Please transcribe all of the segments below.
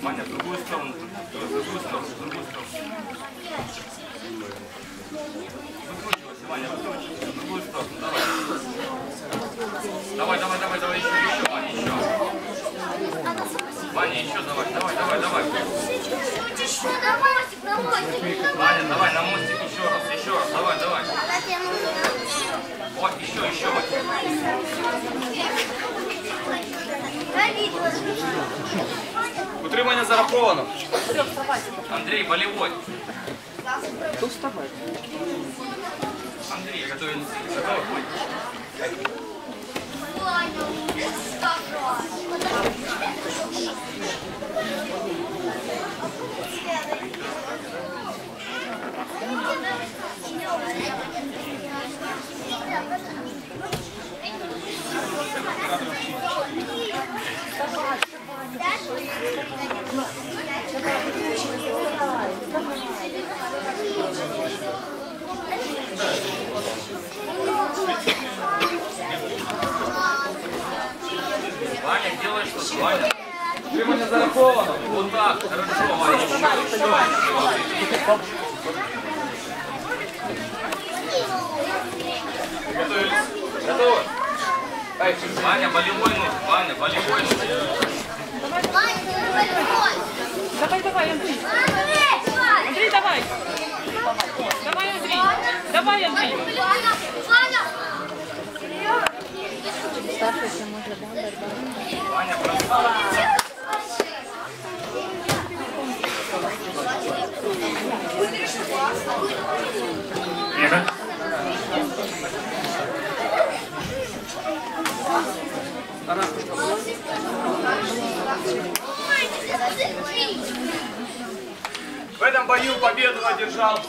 Маня, в другую сторону, Выкручивайся, Маня, выкручивайся, в другую сторону, давай. Давай, еще, Маня, еще. Маня, еще давай. Маня, давай на мостик, еще раз, давай. Вот, еще, Маня. Утримання зараховано. Андрей, болевой. Кто вставает? Андрей, готовится. Ваня, делай что-то, Ваня. Утримання зараховано. Вот так, хорошо, Ваня. Еще. Готовы? Ваня, болевой ног. Давай, Андрей. Андрей, давай. Давай, Андрей. Ваня, бросай. Вера. В этом бою победу одержал.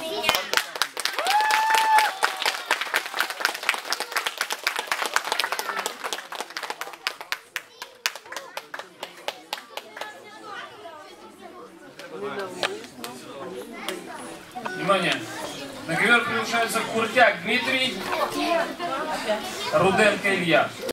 Внимание! На ковер приглашается Куртяк Дмитрий, Руденко Илья.